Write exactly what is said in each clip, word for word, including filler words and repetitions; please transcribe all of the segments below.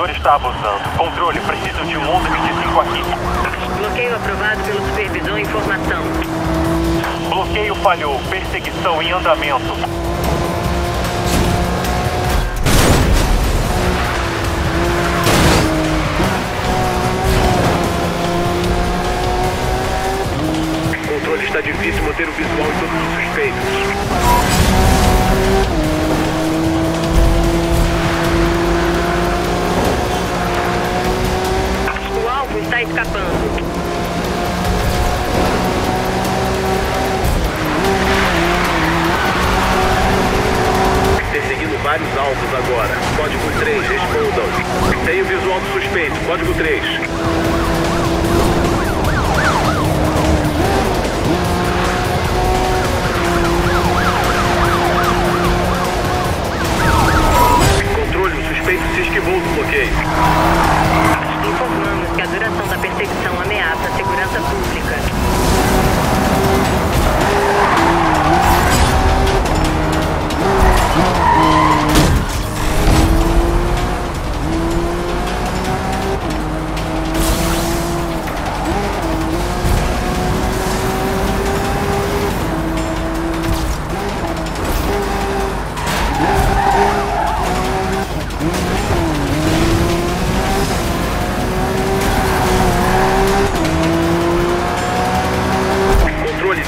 operador está abusando. Controle, preciso de um onze vinte e cinco aqui. Bloqueio aprovado pelo supervisor, informação. Bloqueio falhou. Perseguição em andamento. Controle, está difícil manter o visual em todos os suspeitos. Está escapando. Perseguindo vários alvos agora. Código três, respondam. Tenho visual do suspeito. Código três. Controle, o suspeito se esquivou do bloqueio. Informamos que a duração da perseguição ameaça a segurança pública.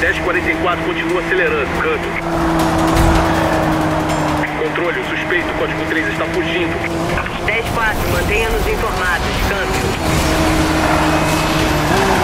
dez quarenta e quatro continua acelerando, câmbio. Controle, o suspeito, código três, está fugindo. dez quatro, mantenha-nos informados, câmbio.